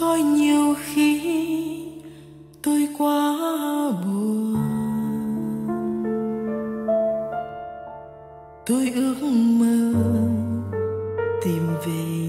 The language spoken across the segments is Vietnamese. Có nhiều khi tôi quá buồn, tôi ước mơ tìm về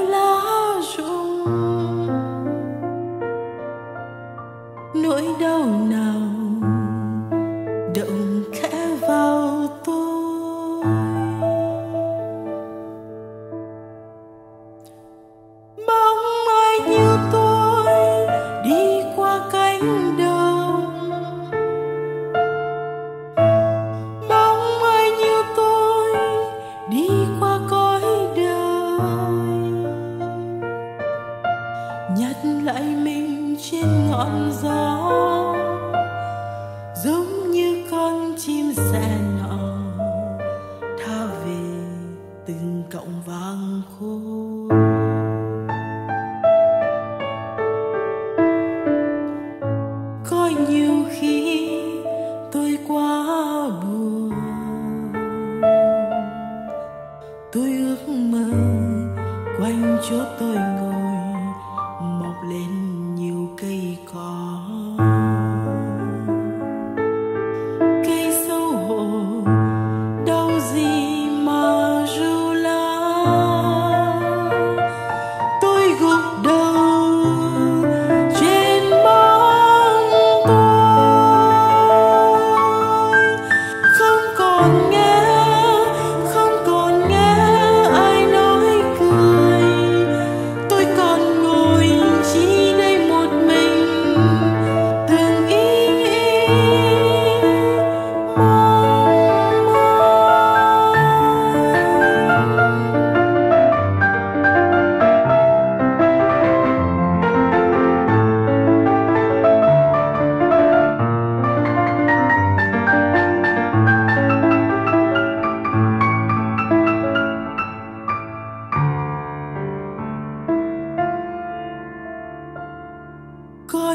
lá rụng, nỗi đau nào động khẽ vào tôi. Mong ai như tôi đi qua cánh đồng, mong ai như tôi đi qua cõi đời, nhặt lại mình trên ngọn gió, giống như con chim sẻ nọ tha về từng cọng vàng khô. Có nhiều khi tôi quá buồn, tôi ước mơ quanh chỗ tôi ngồi mọc lên nhiều cây cỏ. Có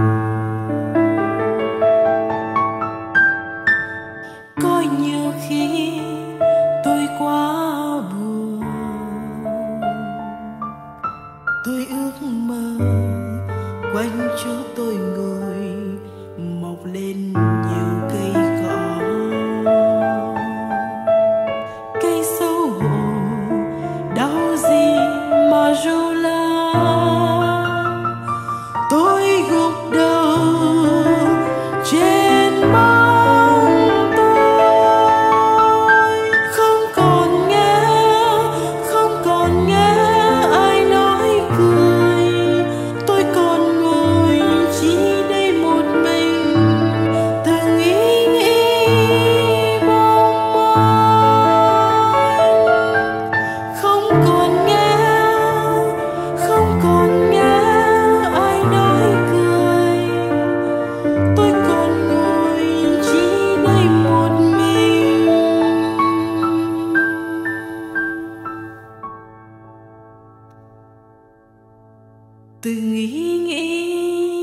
Có nhiều khi tôi quá buồn, tôi ước mơ quanh chỗ tôi ngồi mọc lên nhiều cây cỏ. Dù là tôi gục đầu trên bóng tôi, không còn nghe, không còn nghe ai nói cười, tôi còn ngồi chỉ đây một mình, từng ý nghĩ mong mỏi, không còn từng ý nghĩ.